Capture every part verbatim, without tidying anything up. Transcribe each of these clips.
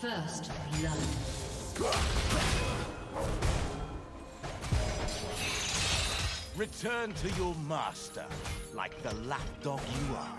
First blood. Return to your master, like the lapdog you are.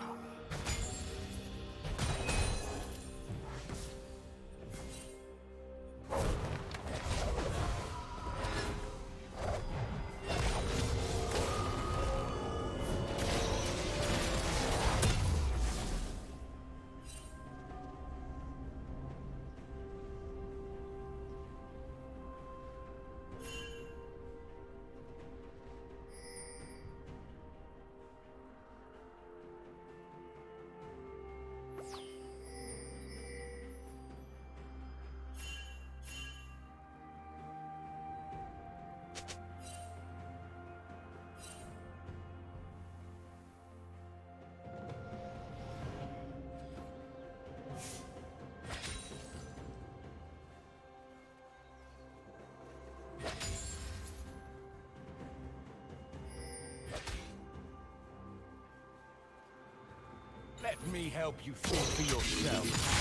Let me help you think for yourself.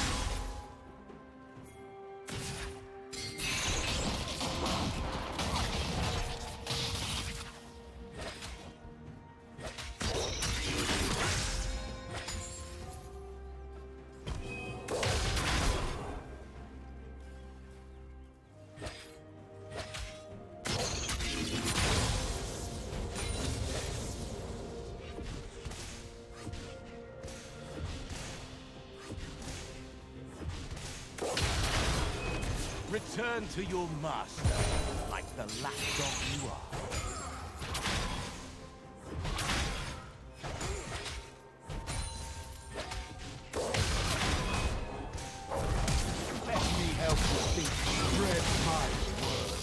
Return to your master, like the lapdog you are. Let me help you think. Read my words.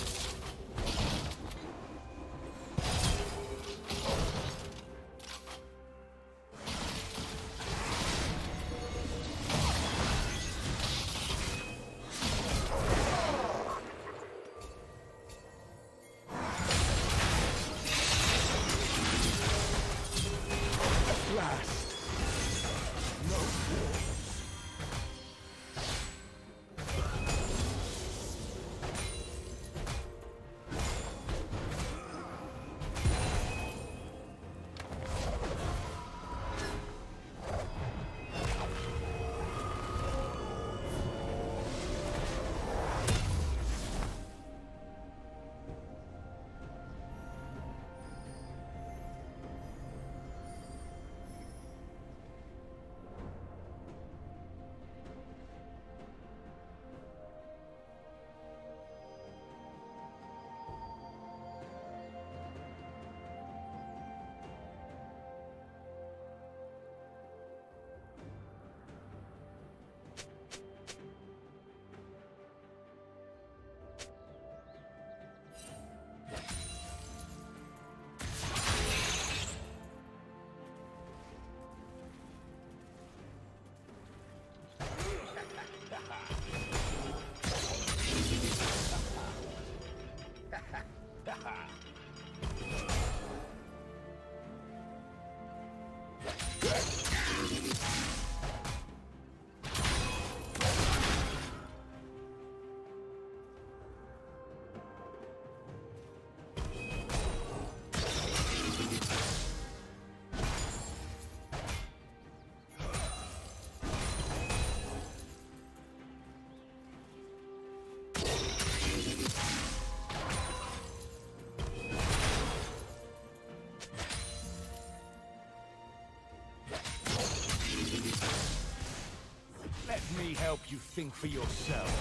Let me help you think for yourself.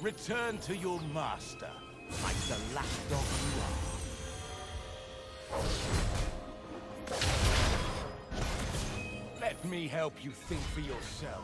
Return to your master, like the lapdog you are. Let me help you think for yourself.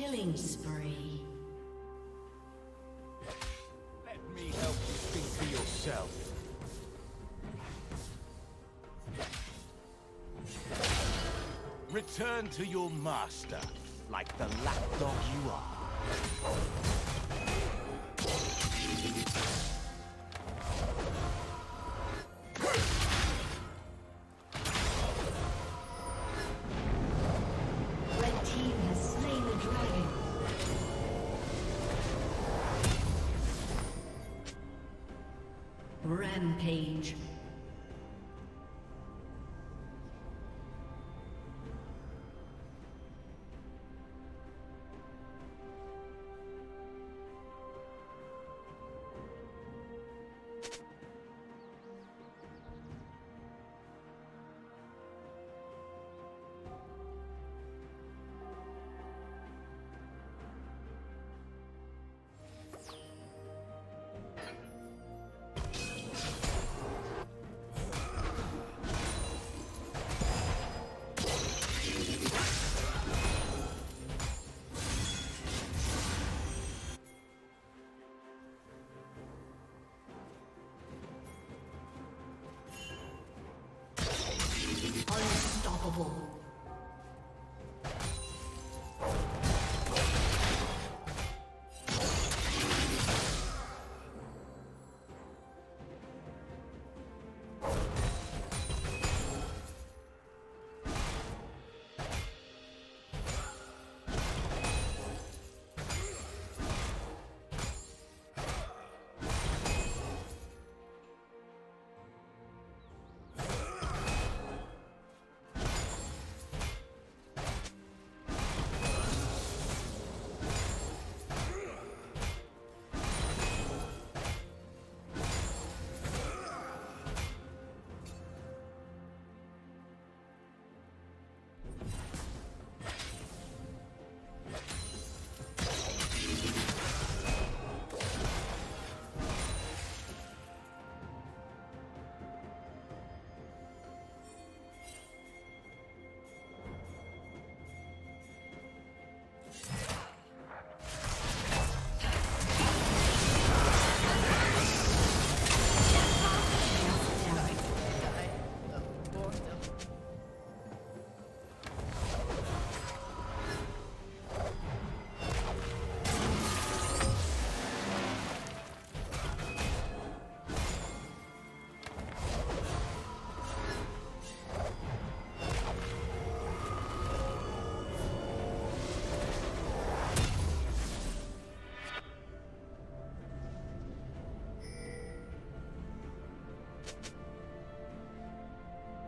killing spree. Let me help you think for yourself. Return to your master, like the lapdog you are. Rampage. Unstoppable.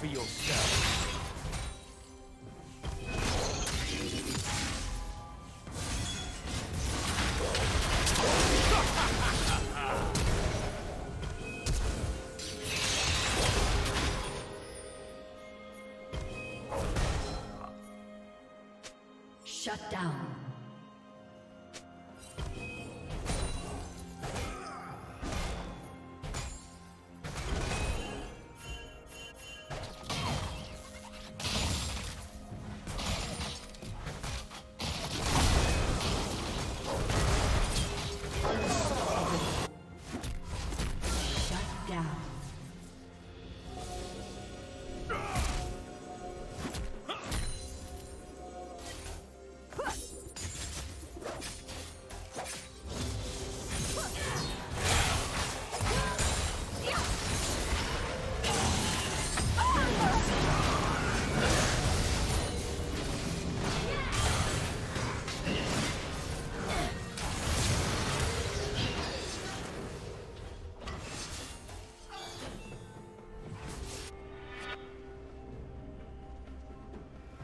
For yourself. Shut down.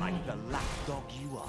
Like the lapdog you are.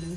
Blue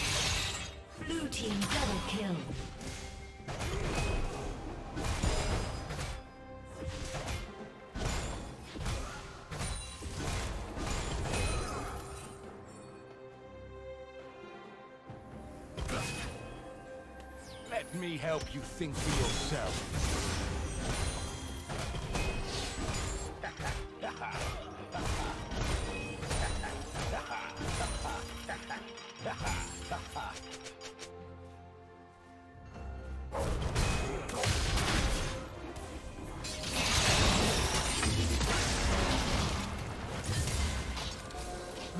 Blue team double kill. Let me help you think for yourself.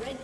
Red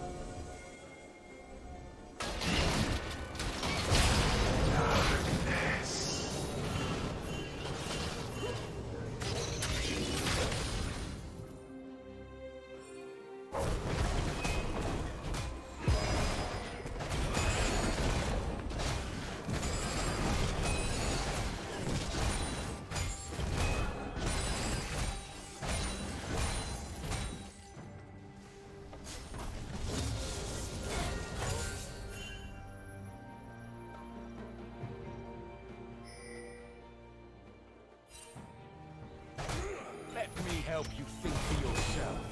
Let me help you think for yourself.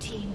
team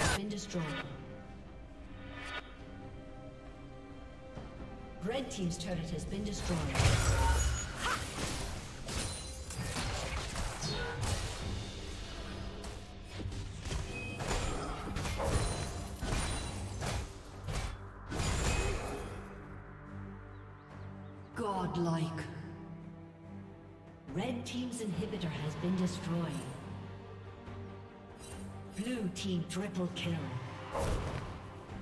has been destroyed. Red team's turret has been destroyed. Godlike. Red team's inhibitor has been destroyed. Blue team triple kill. Shut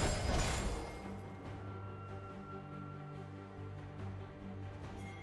down.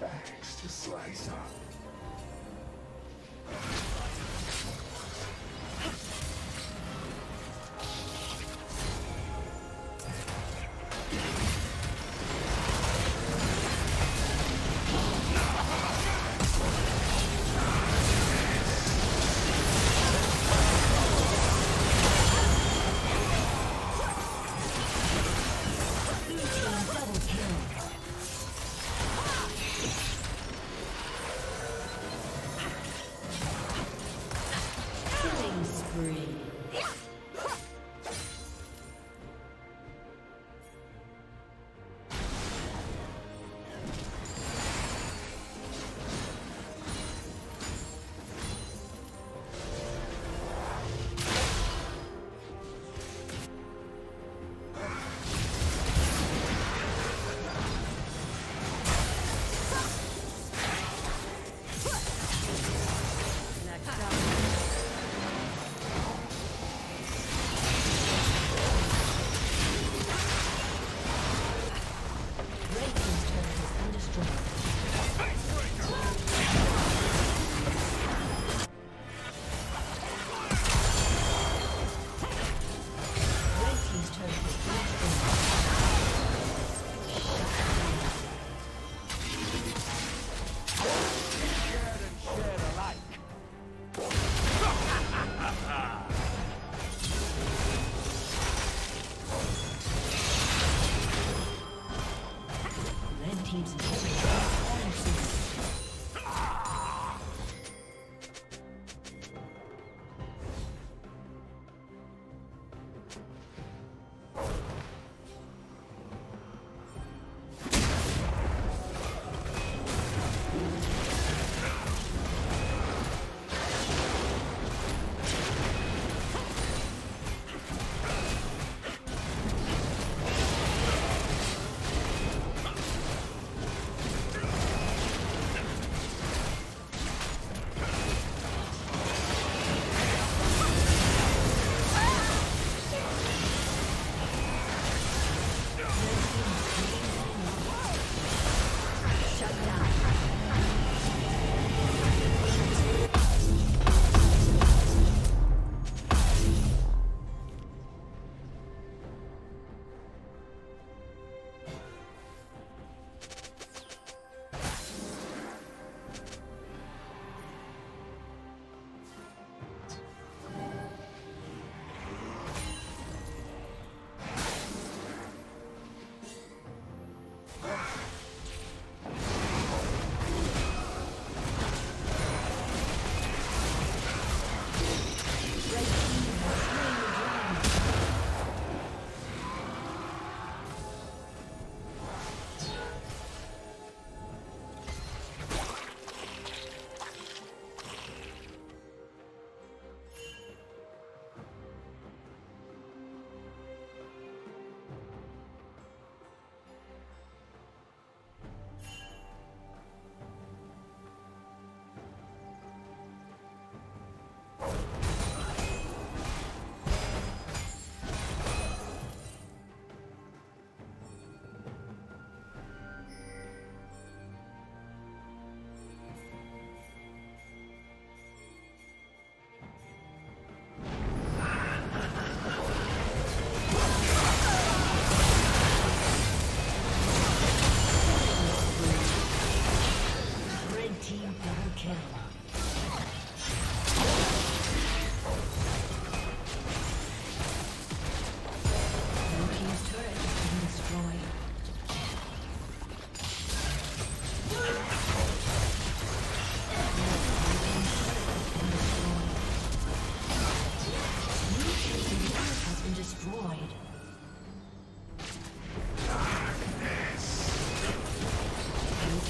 Facts to slice up.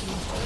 team's turret.